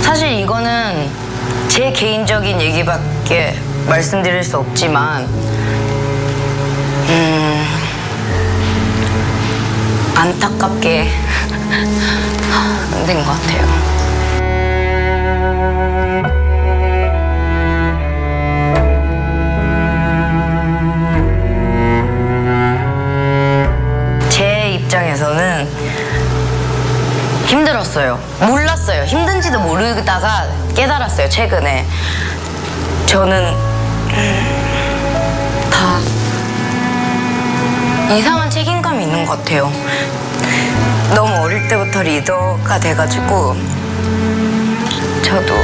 사실 이거는 제 개인적인 얘기밖에 말씀드릴 수 없지만 안타깝게 안 된 것 같아요. 입장에서는 힘들었어요. 몰랐어요. 힘든지도 모르다가 깨달았어요, 최근에. 저는 다 이상한 책임감이 있는 것 같아요. 너무 어릴 때부터 리더가 돼가지고 저도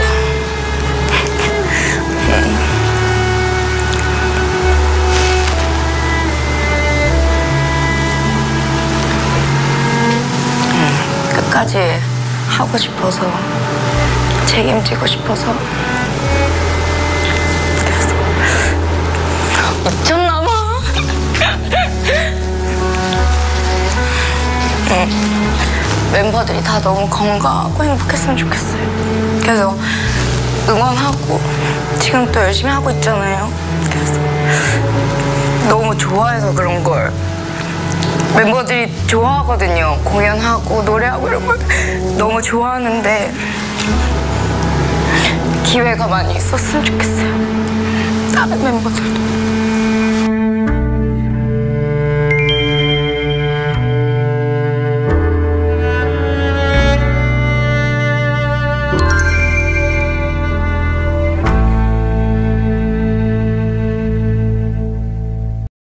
까지 하고 싶어서, 책임지고 싶어서. 그래서 미쳤나 봐. 멤버들이 다 너무 건강하고 행복했으면 좋겠어요. 그래서 응원하고 지금 또 열심히 하고 있잖아요. 그래서 너무 좋아해서 그런 걸. 멤버들이 좋아하거든요. 공연하고 노래하고 이런 걸 너무 좋아하는데 기회가 많이 있었으면 좋겠어요. 다른 멤버들도.